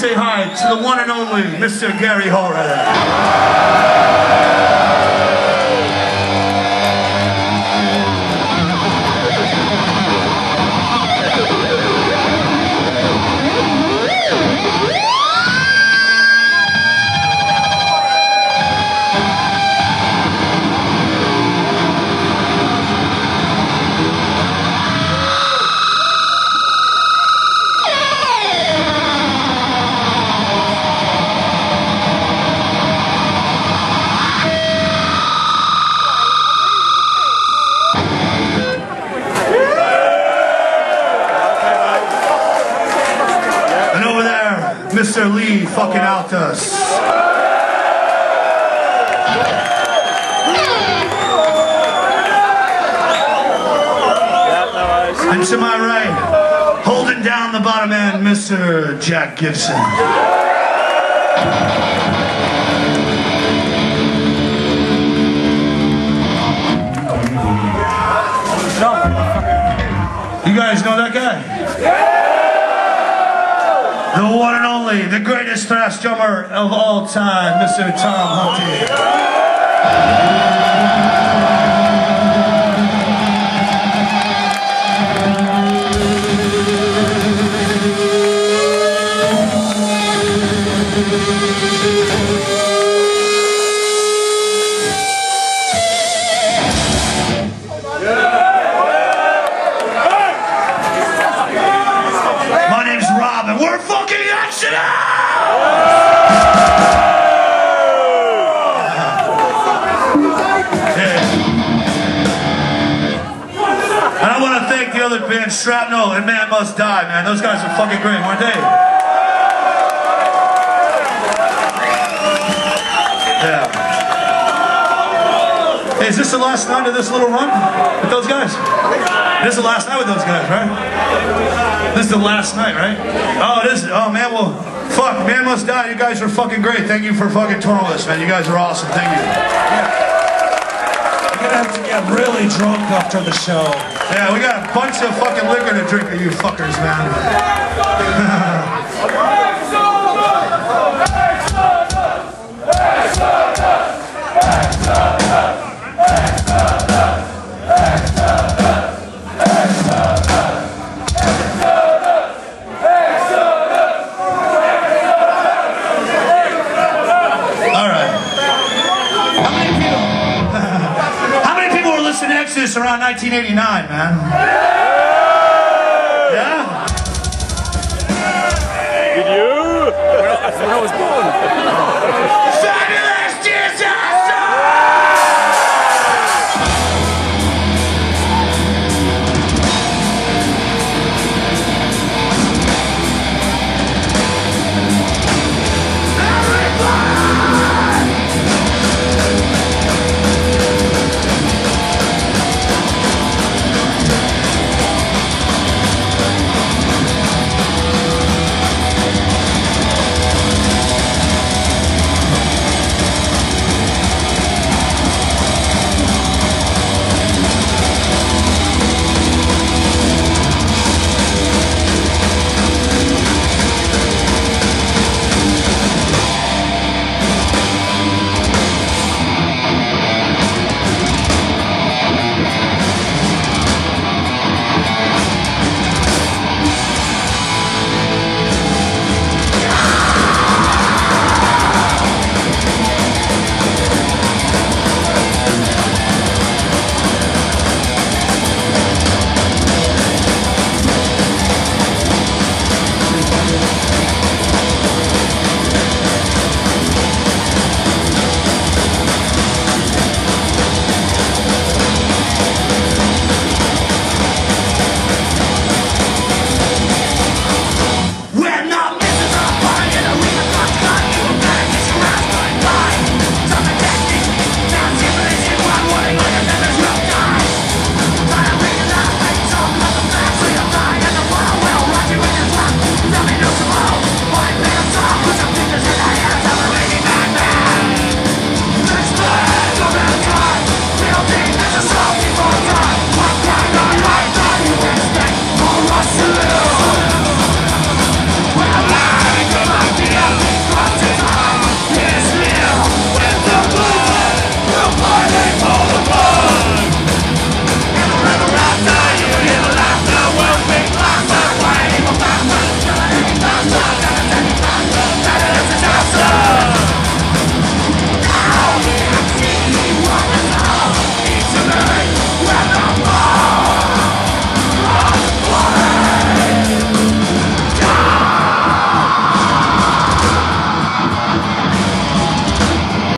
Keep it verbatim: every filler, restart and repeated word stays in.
please say hi to the one and only Mister Gary Horowitz. Mister Lee fucking out to us. And to my right, holding down the bottom end, Mister Jack Gibson. You guys know that guy? The one and only, the greatest thrash drummer of all time, Mister Tom Huntley. Yeah. My name's Rob, and we're fucking shut up! Yeah. And I want to thank the other band, Shrapnel and Man Must Die, man. Those guys are fucking great, weren't they? Yeah. Hey, is this the last night of this little run with those guys? This is the last night with those guys, right? This is the last night, right? Oh, this. Oh man, well, fuck, Man Must Die. You guys are fucking great. Thank you for fucking touring us, man. You guys are awesome. Thank you. Yeah. We're gonna have to get really drunk after the show. Yeah, we got a bunch of fucking liquor to drink with you fuckers, man. This around nineteen eighty-nine, man. Yeah? Did you? When I was born.